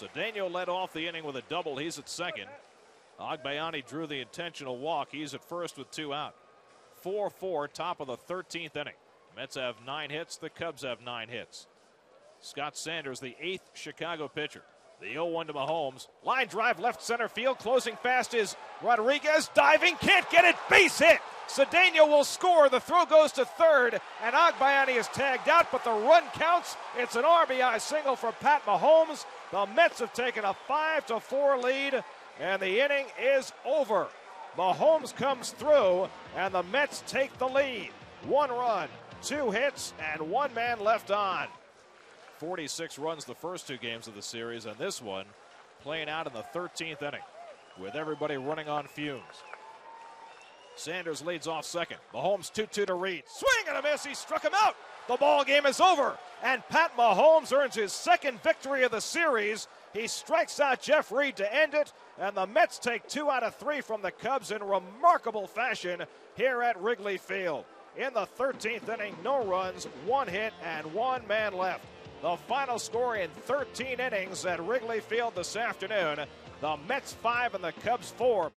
Cedeno led off the inning with a double. He's at second. Agbayani drew the intentional walk. He's at first with two out. 4-4, top of the 13th inning. Mets have 9 hits. The Cubs have 9 hits. Scott Sanders, the 8th Chicago pitcher. The 0-1 to Mahomes. Line drive left center field. Closing fast is Rodriguez. Diving, can't get it. Base hit. Cedeno will score. The throw goes to third, and Agbayani is tagged out, but the run counts. It's an RBI single for Pat Mahomes. The Mets have taken a 5-4 lead, and the inning is over. Mahomes comes through, and the Mets take the lead. 1 run, 2 hits, and 1 man left on. 46 runs the first 2 games of the series, and this one playing out in the 13th inning with everybody running on fumes. Sanders leads off second. Mahomes 2-2 to Reed. Swing and a miss. He struck him out. The ball game is over. And Pat Mahomes earns his second victory of the series. He strikes out Jeff Reed to end it. And the Mets take 2 out of 3 from the Cubs in remarkable fashion here at Wrigley Field. In the 13th inning, no runs, 1 hit, and 1 man left. The final score in 13 innings at Wrigley Field this afternoon. The Mets 5 and the Cubs 4.